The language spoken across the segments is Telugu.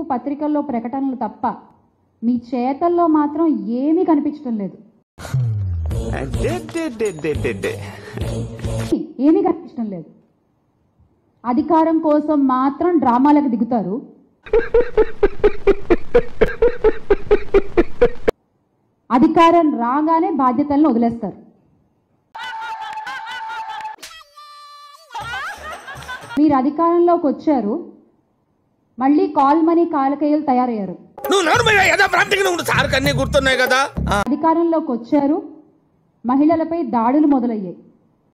వైపు పత్రికల్లో ప్రకటనలు తప్ప మీ చేతల్లో మాత్రం ఏమీ కనిపించడం లేదు. ఏమీ కనిపించడం లేదు. అధికారం కోసం మాత్రం డ్రామాలకు దిగుతారు. అధికారం రాగానే బాధ్యతలను వదిలేస్తారు. మీరు అధికారంలోకి వచ్చారు, మళ్ళీ కాల్ మనీ కాలకేయలు తయారయ్యారు. అధికారంలోకి వచ్చారు, మహిళలపై దాడులు మొదలయ్యాయి.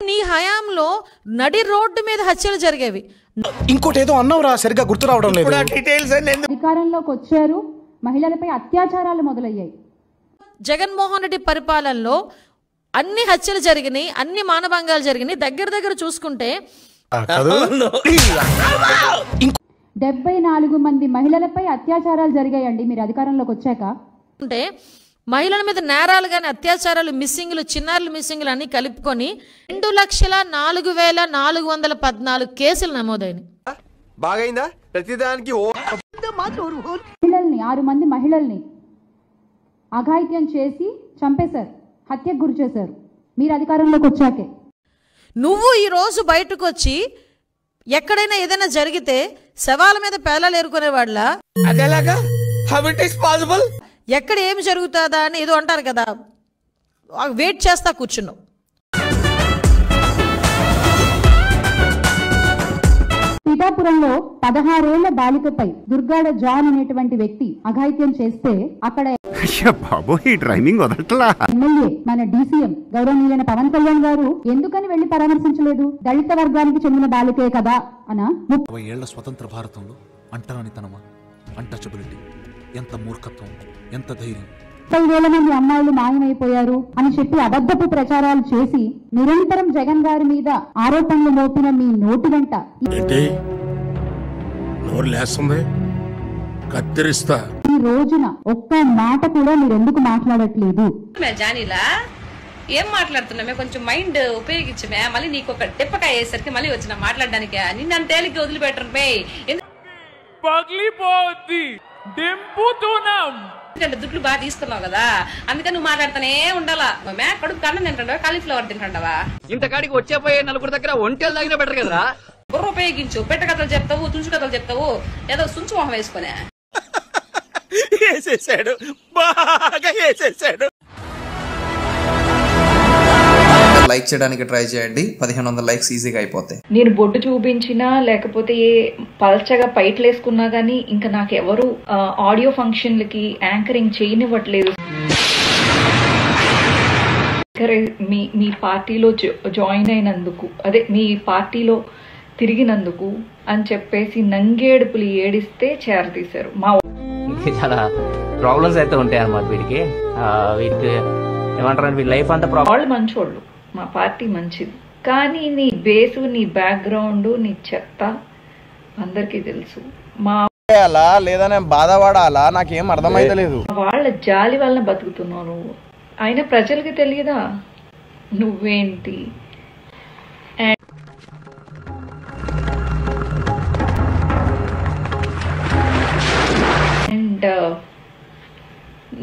నీ హయాంలో నడి రోడ్డు మీద హత్యలు జరిగేవి. ఇంకోటేదో అన్నావురా, సరిగ్గా గుర్తు రావడం లేదు. అధికారంలోకి వచ్చారు, మహిళలపై అత్యాచారాలు మొదలయ్యాయి. జగన్మోహన్ రెడ్డి పరిపాలనలో అన్ని హత్యలు జరిగినాయి, అన్ని మానభంగాలు జరిగినాయి. దగ్గర దగ్గర చూసుకుంటే 74 మంది మహిళలపై అత్యాచారాలు జరిగాయండి మీరు అధికారంలోకి వచ్చాక. అంటే మహిళల మీద నేరాలు కానీ, అత్యాచారాలు, మిస్సింగ్లు, చిన్నారులు మిస్సింగ్లు అన్ని కలుపుకొని 2,04,414 కేసులు నమోదైనాయి. మహిళల్ని 6 మంది మహిళల్ని అఘాయిత్యం చేసి చంపేశారు, హత్యకు గురి చేశారు మీరు అధికారంలోకి వచ్చాకే. నువ్వు ఈరోజు బయటకు వచ్చి ఎక్కడైనా ఏదైనా జరిగితే శవాల మీద పేలాలు ఏరుకునేవాళ్ళ, ఎక్కడ ఏమి జరుగుతుందా అని ఏదో అంటారు కదా, వెయిట్ చేస్తా కూర్చున్నావు. పిఠాపురంలో 16 ఏళ్ల బాలికపై దుర్గాడ జాన్ అనేటువంటి వ్యక్తి అఘాయిత్యం చేస్తే అక్కడ ఎమ్మెల్యే మన డీసీఎం గౌరవనీయులైన పవన్ కళ్యాణ్ గారు ఎందుకని వెళ్లి పరామర్శించలేదు? దళిత వర్గానికి చెందిన బాలికే కదా అనా? 30 ఏళ్ల స్వతంత్ర భారతంలో అంటరానితనమా, అంటచబిలిటీ, ఎంత మూర్ఖత్వం, ఎంత ధైర్యం! 30,000 మంది అమ్మాయిలు మాయమైపోయారు అని చెప్పి అబద్ధపు ప్రచారాలు చేసి నిరంతరం జగన్ గారి మీద ఆరోపణలు మోపిన మీ నోటి వెంట ఈ రోజున ఒక్క మాట కూడా మీరు ఎందుకు మాట్లాడట్లేదు? ఏం మాట్లాడుతున్నా, కొంచెం మైండ్ ఉపయోగించమే, మళ్ళీ నీకు ఒక దెబ్బకాయ అయ్యేసరికి మళ్ళీ వచ్చిన మాట్లాడడానికి నిన్ను తేలిగ్గా వదిలిపెట్టరు. దుడ్లు బాగా తీసుకున్నావు కదా, అందుకని నువ్వు మాట్లాడుతూనే ఉండాలా. కడుపు కన్నం తింటావా, కాలీఫ్లవర్ తింటావా? ఇంతకాడికి వచ్చే పోయే నలుగురు దగ్గర ఒంటెలు తాగిన బెటర్ కదరా. బుర్ర ఉపయోగించు, పెట్ట కథలు చెప్తావు, తుంచు కథలు చెప్తావు, ఏదో సుంచు మొహం వేసుకునే లైక్ చేయడానికి ట్రై చేయండి. 1500 లైక్స్ ఈజీగా అయిపోతాయి. నేను బొడ్డు చూపించినా లేకపోతే పల్చగా పైట్లు వేసుకున్నా గానీ ఇంకా నాకు ఎవరు ఆడియో ఫంక్షన్లకి యాంకరింగ్ చేయనివ్వట్లేదు. మీ పార్టీలో జాయిన్ అయినందుకు, అదే మీ పార్టీలో తిరిగినందుకు అని చెప్పేసి నంగేడుపులు ఏడిస్తే చేరదీశారు. మా చాలా ప్రాబ్లమ్స్ అయితే ఉంటాయి అన్నమాట వీడికి. వీటికి ఏమంటారు, వీళ్ళ లైఫ్ అంతా వాళ్ళు మంచోళ్ళు, మా పార్టీ మంచిది, కానీ నీ బేసు, నీ బ్యాక్గ్రౌండ్, నీ చెత్త అందరికీ తెలుసు. మా లేదా నేను బాధపడాలా, నాకేం అర్థమైతలేదు. వాళ్ళ జాలి వలన బతుకుతున్నావు నువ్వు. అయినా ప్రజలకి తెలియదా నువ్వేంటి? అండ్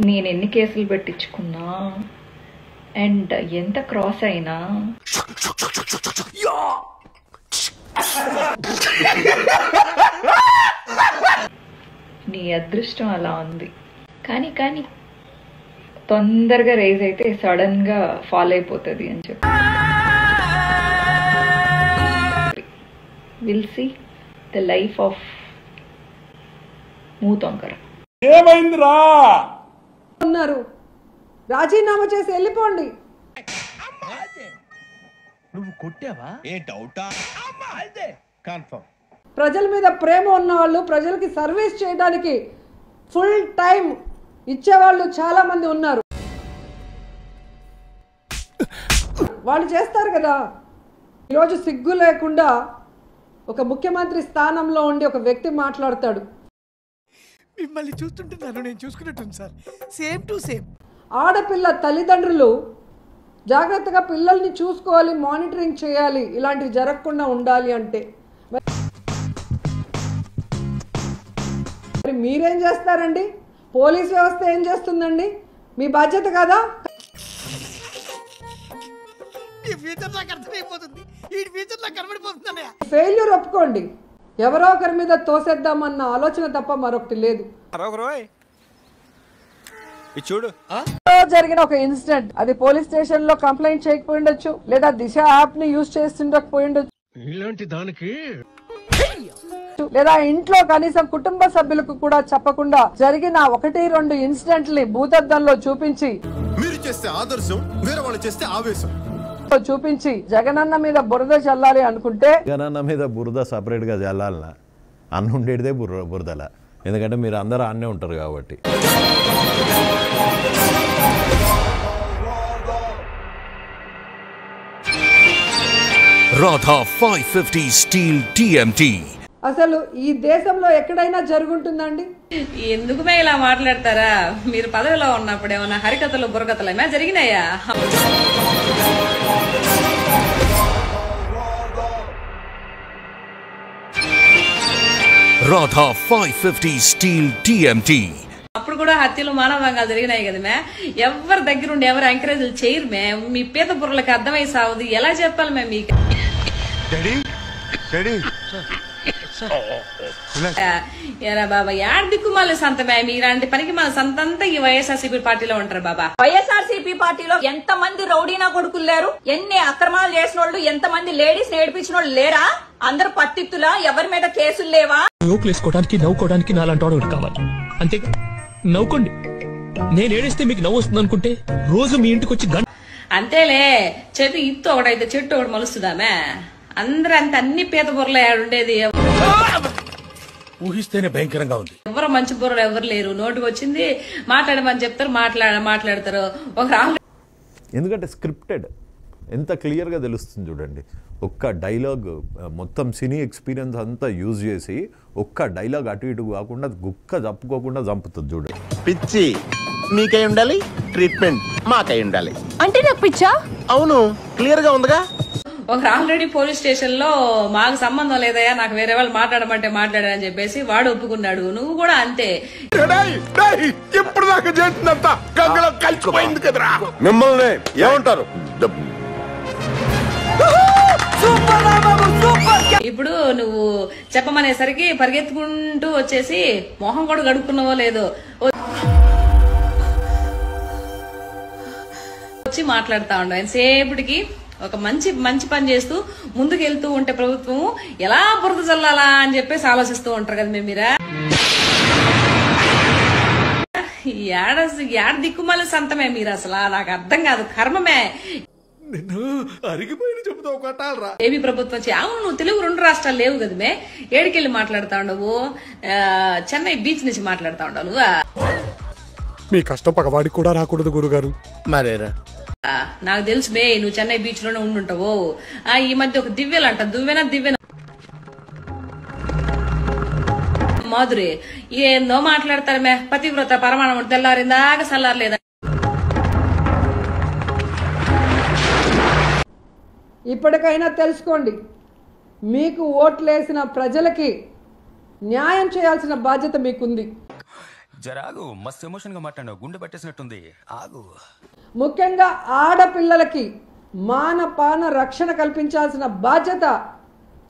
నేను ఎన్ని కేసులు పెట్టించుకున్నా, అండ్ ఎంత క్రాస్ అయినా నీ అదృష్టం అలా ఉంది. కానీ కానీ తొందరగా రేజ్ అయితే సడన్ గా ఫాల్ అయిపోతుంది అని చెప్పి will see the life of మూతొంకర. ఏమైందిరా అన్నారు, రాజీనామా చేసి వెళ్ళిపోండి. ప్రజల మీద ప్రేమ ఉన్నవాళ్ళు, ప్రజలకి సర్వీస్ చేయడానికి ఫుల్ టైం ఇచ్చేవాళ్ళు చాలా మంది ఉన్నారు. వాళ్ళు చేస్తారు కదా. ఈరోజు సిగ్గు లేకుండా ఒక ముఖ్యమంత్రి స్థానంలో ఉండి ఒక వ్యక్తి మాట్లాడతాడు, మిమ్మల్ని చూస్తుంటున్నాను నేను, చూసుకున్నట్టు సార్, సేమ్ టు సేమ్. ఆడపిల్ల తల్లిదండ్రులు జాగ్రత్తగా పిల్లల్ని చూసుకోవాలి, మానిటరింగ్ చేయాలి, ఇలాంటివి జరగకుండా ఉండాలి. అంటే మరి మీరేం చేస్తారండి? పోలీస్ వ్యవస్థ ఏం చేస్తుందండి? మీ బాధ్యత కదా. ఈ ఫ్యూచర్ నాకు అర్థమైపోతుంది. ఈ ఫ్యూచర్ నాకు కనబడిపోతుందనే ఫెయిల్యూర్ ఒప్పుకోండి. ఎవరో ఒకరి మీద తోసేద్దామన్న ఆలోచన తప్ప మరొకటి లేదు. చూడు జరిగిన ఒక ఇన్సిడెంట్, అది పోలీస్ స్టేషన్ లో కంప్లైంట్ చేయకపోయిండొచ్చు, లేదా దిశ యాప్ ని యూజ్ చేస్తుండకపోయిండొచ్చు, ఇలాంటి దానికి లేదా ఇంట్లో కనీసం కుటుంబ సభ్యులకు కూడా చెప్పకుండా జరిగిన 1-2 ఇన్సిడెంట్ ని భూతద్దంలో చూపించి మీరు చేస్తే ఆదర్శం, వేరే వాళ్ళు చేస్తే ఆవేశం చూపించి జగనన్న మీద బురద చల్లాలి అనుకుంటే జగనన్న మీద బురద సపరేట్ గా చల్లాలనా అన్న ఉండేదే బురదలా. ఎందుకంటే మీరు అందరూ అన్నే ఉంటారు కాబట్టి. రాధా 550 స్టీల్ TMT అసలు ఈ దేశంలో ఎక్కడైనా జరుగుంటుందండి? ఎందుకు ఇలా మాట్లాడతారా? మీరు పదవిలో ఉన్నప్పుడు ఏమైనా హరికథలు బుర్రకథలు ఏమైనా జరిగినాయా? రాధా 550 స్టీల్ TMT అప్పుడు కూడా హత్యలు మానవంగా జరిగినాయి కదా మే. ఎవరి దగ్గరుండి ఎవరు ఎంకరేజ్ చేయరు మే. మీ పేద బుర్రలకు అర్థమై సావుది ఎలా చెప్పాలి మే మీకు? ఎరా బాబా యాడ్ దిక్కుమాల సంతమే. మీలాంటి పనికి మన సంతంతా ఈ వైఎస్ఆర్సీపీ పార్టీలో ఉంటారు బాబా. వైఎస్ఆర్సీపీ పార్టీలో ఎంత మంది రౌడీనా కొడుకులు లేరు? ఎన్ని అక్రమాలు చేసిన వాళ్ళు, ఎంత మంది లేడీస్ నేర్పించిన వాళ్ళు లేరా? అందరు పట్టిత్తులా? ఎవరి మీద కేసులు లేవా? నవ్వులేసుకోవడానికి నవ్వుకోవడానికి నాలాంటి వాడు కావాలి అంతే. నవ్వుకోండి, నేను ఏడిస్తే మీకు నవ్వు వస్తుంది అనుకుంటే రోజు మీ ఇంటికి వచ్చి అంతేలే. చెట్టు ఇత్తు ఒకటైతే చెట్టు ఒకటి మలుస్తుందామే. అందరూ అంత అన్ని పీత బుర్రలు ఉండేది ఊహిస్తేనే భయంకరంగా ఉంది. ఎవరు మంచి బుర్రలు ఎవరు లేరు. నోటికి వచ్చింది మాట్లాడమని చెప్తారు, మాట్లాడతారు. ఒక ఎందుకంటే స్క్రిప్టెడ్ ఎంత క్లియర్గా తెలుస్తుంది చూడండి. ఒక్క డైలాగ్ మొత్తం సినీ ఎక్స్పీరియన్స్ అంతా యూజ్ చేసి ఒక్క డైలాగ్ అటు ఇటు కాకుండా గుక్క చంపుకోకుండా చంపుతుంది చూడండి. పిచ్చి మీకై ఉండాలి, ట్రీట్మెంట్ మాకై ఉండాలి. అంటే నాకు పిచ్చా? అవును, క్లియర్గా ఉందిగా. ఒక ఆల్రెడీ పోలీస్ స్టేషన్ లో మాకు సంబంధం లేదయా, నాకు వేరే వాళ్ళు మాట్లాడమంటే మాట్లాడారని చెప్పేసి వాడు ఒప్పుకున్నాడు. నువ్వు కూడా అంతే. మిమ్మల్ని ఏమంటారు? ఇప్పుడు నువ్వు చెప్పమనేసరికి పరిగెత్తుకుంటూ వచ్చేసి మొహం కూడా గడుక్కున్నావో లేదో వచ్చి మాట్లాడుతా ఉండవు. ఎంతసేపటికి ఒక మంచి మంచి పని చేస్తూ ముందుకు వెళ్తూ ఉంటే ప్రభుత్వం ఎలా బురద చల్లాలా అని చెప్పేసి ఆలోచిస్తూ ఉంటారు కదా. మేము మీరా ఏడ దిక్కుమాల సంతమే మీరు అసలు. నాకు అర్థం కాదు, కర్మమే. ఏబీ ప్రభుత్వం అవును నువ్వు తెలుగు 2 రాష్ట్రాలు లేవు కదా మే. ఏడికెళ్ళి మాట్లాడుతా ఉండవు. చెన్నై బీచ్ నుంచి మాట్లాడుతా ఉండవు. మీ కష్టం పగవాడికి కూడా రాకూడదు గురుగారు. మరేరా నాకు తెలుసు మే, నువ్వు చెన్నై బీచ్ లోనే ఉండుంటావు. ఈ మధ్య ఒక దివ్యలంట దివ్యన మాధురి ఏందో మాట్లాడతారు మే. పతివ్రత పరమాణం తెల్లారిందాక చల్లారలేదా? ఇప్పటికైనా తెలుసుకోండి, మీకు ఓట్లేసిన ప్రజలకి న్యాయం చేయాల్సిన బాధ్యత మీకుంది. జరాగు మస్తు ఎమోషన్ గా మాట్లాడు, గుండె పట్టేసినట్టుంది. ఆగు. ముఖ్యంగా ఆడపిల్లలకి మానపాన రక్షణ కల్పించాల్సిన బాధ్యత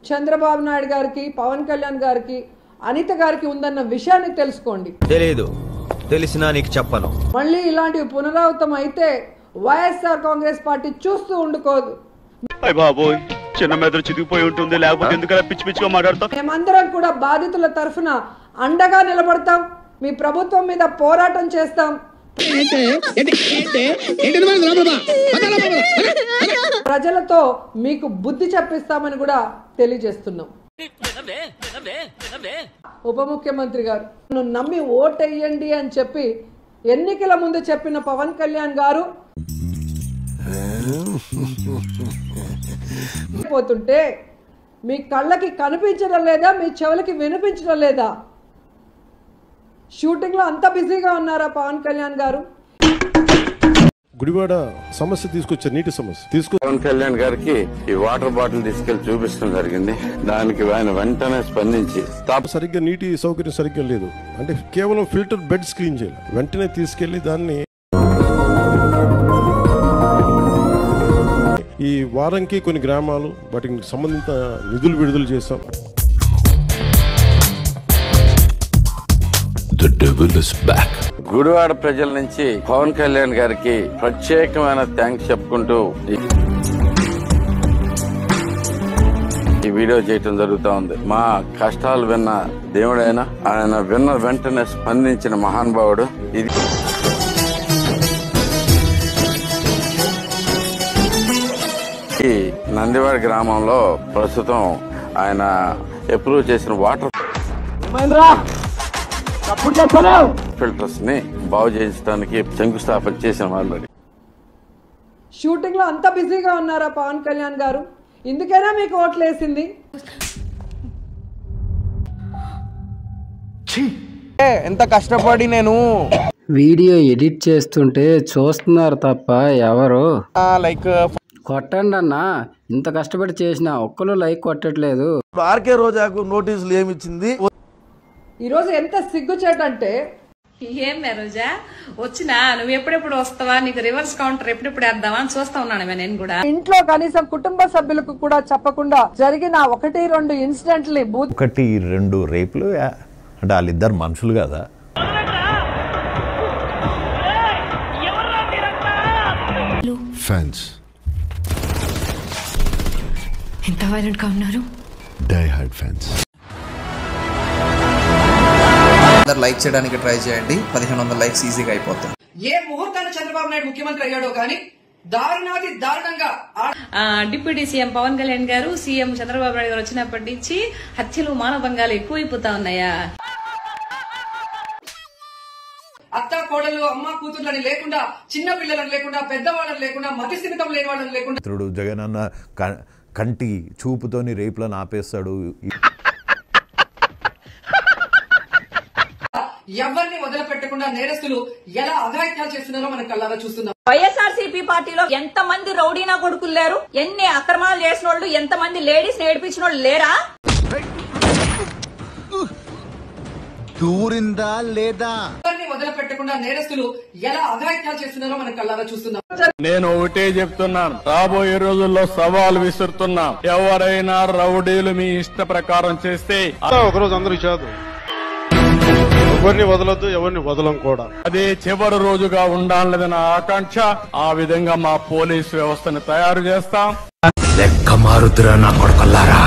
చంద్రబాబు నాయుడు గారికి, పవన్ కళ్యాణ్ గారికి, అనిత గారికి ఉందన్న విషయాన్ని తెలుసుకోండి. తెలియదు, తెలిసినా నీకు చెప్పను. మళ్ళీ ఇలాంటివి పునరావృతం అయితే వైఎస్ఆర్ కాంగ్రెస్ పార్టీ చూస్తూ ఉండుకోదు. మేమందరం కూడా బాధితుల తరఫున అండగా నిలబడతాం. మీ ప్రభుత్వం మీద పోరాటం చేస్తాం. ప్రజలతో మీకు బుద్ధి చెప్పిస్తామని కూడా తెలియజేస్తున్నాం. ఉప ముఖ్యమంత్రి గారు నన్ను నమ్మి ఓటేయండి అని చెప్పి ఎన్నికల ముందు చెప్పిన పవన్ కళ్యాణ్ గారు పోతుంటే మీ కళ్ళకి కనిపించడం లేదా? మీ చెవులకి వినిపించడం లేదా? షూటింగ్ లో అంత బిజీగా ఉన్నారా పవన్ కళ్యాణ్ గారు? గుడివాడ సమస్య తీసుకొచ్చారు, నీటి సమస్య తీసుకొచ్చారు. పవన్ కళ్యాణ్ గారికి ఈ వాటర్ బాటిల్ తీసుకెళ్లి చూపించడం జరిగింది. దానికి ఆయన వెంటనే స్పందించి సరిగ్గా నీటి సౌకర్యం సరిగ్గా లేదు అంటే కేవలం ఫిల్టర్ బెడ్ స్క్రీన్ చేయాలి, వెంటనే తీసుకెళ్లి దాన్ని ఈ వారంకి కొన్ని గ్రామాలు వాటికి సంబంధిత నిధులు విడుదల చేశాం. గుడివాడ ప్రజల నుంచి పవన్ కళ్యాణ్ గారికి ప్రత్యేకమైన థ్యాంక్స్ చెప్పుకుంటూ ఈ వీడియో చేయటం జరుగుతా ఉంది. మా కష్టాలు విన్న దేవుడైనా ఆయన విన్న వెంటనే స్పందించిన మహానుభావుడు. ఇది నందివాడ గ్రామంలో ప్రస్తుతం ఆయన అప్రూవ్ చేసిన వాటర్ ఫిల్టర్స్ ని బాగు చేయించడానికి శంకుస్థాపన చేసిన వాళ్ళు. షూటింగ్ లో అంత బిజీగా ఉన్నారా పవన్ కళ్యాణ్ గారు? ఇందుకైనా మీకు ఓట్లేసింది. ఎంత కష్టపడి నేను వీడియో ఎడిట్ చేస్తుంటే చూస్తున్నారు తప్ప ఎవరు లైక్ కొట్టండి అన్న, ఇంత కష్టపడి చేసిన ఒక్కరు లైక్ కొట్టట్లేదు. ఆర్కే రోజాకు నోటీసులు ఏమి ఇచ్చింది? ఈరోజు ఎంత సిగ్గుచేటంటే ఏమే రోజా వచ్చినా నువ్వు ఎప్పుడెప్పుడు వస్తావా, నీకు రివర్స్ కౌంటర్ ఎప్పుడెప్పుడు వేద్దావా అని చూస్తా ఉన్నాను నేను కూడా. ఇంట్లో కనీసం కుటుంబ సభ్యులకు కూడా చెప్పకుండా జరిగిన 1-2 ఇన్సిడెంట్లీ 1-2 రేపులు అంటే వాళ్ళిద్దరు మనుషులు కదా. ఫ్యాన్స్ ఎంత వైలెంట్ గా ఉన్నారు. డై హార్డ్ ఫ్యాన్స్ అందరూ లైక్ చేయడానికి ట్రై చేయండి. 1500 లైక్స్ ఈజీగా అయిపోతాయి. ఏ ముహూర్తాన్ని చంద్రబాబు నాయుడు ముఖ్యమంత్రి అయ్యాడో కానీ దారుణాది దారుణంగా డిప్యూటీ సీఎం పవన్ కళ్యాణ్ గారు సీఎం చంద్రబాబు నాయుడు గారు వచ్చినప్పటి నుంచి హత్యలు మానభంగాలు ఎక్కువైపోతా ఉన్నాయా? అత్త కోడలు అమ్మ కూతుర్లని లేకుండా, చిన్న పిల్లలను లేకుండా, పెద్దవాళ్ళని లేకుండా, మతి స్థిమితం లేని వాళ్ళని లేకుండా జగన్ అన్న కంటి చూపుతోని రేపులను ఆపేస్తాడు. ఎవరిని వదిలిపెట్టకుండా నేరస్తులు ఎలా అఘాయిత్యాలు చేస్తున్నారో మనం కళ్ళారా చూస్తున్నాం. వైఎస్ఆర్సీపీ పార్టీలో ఎంత మంది రౌడీనా కొడుకులు లేరు? ఎన్ని అక్రమాలు చేసిన వాళ్ళు, ఎంత మంది లేడీస్ నేర్పించిన వాళ్ళు లేరా? దూరిందా లేదా? ఎవరిని వదిలిపెట్టకుండా నేరస్తులు ఎలా అఘాయిత్యాలు చేస్తున్నారో మనం కళ్ళారా చూస్తున్నాం. నేను ఒకటే చెప్తున్నాను, రాబోయే రోజుల్లో సవాల్ విసురుతున్నా, ఎవరైనా రౌడీలు మీ ఇష్ట ప్రకారం చేస్తే ఒకరోజు అందరూ కాదు, ఎవరిని వదలొద్దు, ఎవరిని వదలం కూడా. అదే చివరి రోజుగా ఉండాలన్నది నా ఆకాంక్ష. ఆ విధంగా మా పోలీస్ వ్యవస్థను తయారు చేస్తాం. లెక్క మారుతురా నా కొడుకుల్లారా.